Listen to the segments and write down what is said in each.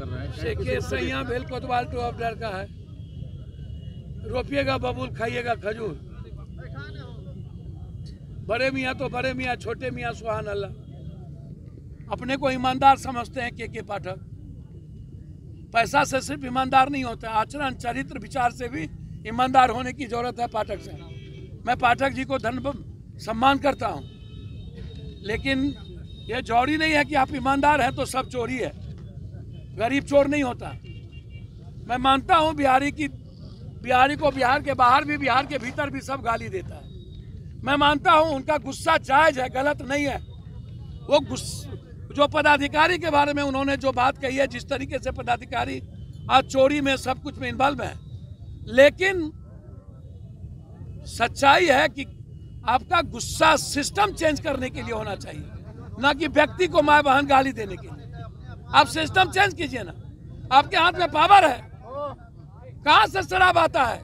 सैया भेल कोतवाल to order का है, रोपिएगा बबूल खाइएगा खजूर। बड़े मियाँ तो बड़े मियाँ, छोटे मियाँ सुहान अल्लाह। अपने को ईमानदार समझते हैं केके पाठक। पैसा से सिर्फ ईमानदार नहीं होता, आचरण चरित्र विचार से भी ईमानदार होने की जरूरत है पाठक से। मैं पाठक जी को धन सम्मान करता हूँ, लेकिन ये जरूरी नहीं है कि आप ईमानदार हैं तो सब चोरी है। गरीब चोर नहीं होता। मैं मानता हूँ बिहारी को बिहार के बाहर भी बिहार के भीतर भी सब गाली देता है। मैं मानता हूँ उनका गुस्सा जायज है, गलत नहीं है। वो जो पदाधिकारी के बारे में उन्होंने जो बात कही है, जिस तरीके से पदाधिकारी आज चोरी में सब कुछ में इन्वॉल्व है, लेकिन सच्चाई है कि आपका गुस्सा सिस्टम चेंज करने के लिए होना चाहिए, ना कि व्यक्ति को माँ बहन गाली देने के लिए। आप सिस्टम चेंज कीजिए ना, आपके हाथ में पावर है। कहाँ से शराब आता है?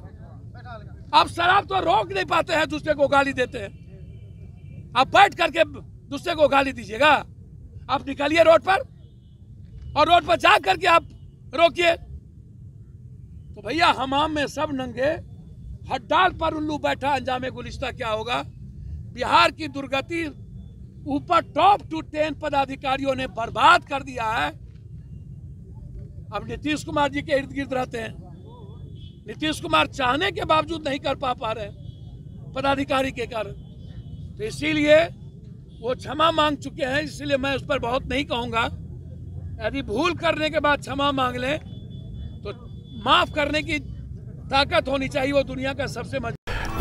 आप शराब तो रोक नहीं पाते हैं, दूसरे को गाली देते हैं। आप बैठ करके दूसरे को गाली दीजिएगा। आप निकलिए रोड पर, और रोड पर जा करके आप रोकिए। तो भैया हमाम में सब नंगे, हड्डाल पर उल्लू बैठा अंजामे गुलिस्ता क्या होगा। बिहार की दुर्गति ऊपर टॉप 10 पदाधिकारियों ने बर्बाद कर दिया है। अब नीतीश कुमार जी के इर्द गिर्द रहते हैं, नीतीश कुमार चाहने के बावजूद नहीं कर पा रहे पदाधिकारी के कारण। तो इसीलिए वो क्षमा मांग चुके हैं, इसलिए मैं उस पर बहुत नहीं कहूँगा। यदि भूल करने के बाद क्षमा मांग लें तो माफ करने की ताकत होनी चाहिए, वो दुनिया का सबसे मजबूत।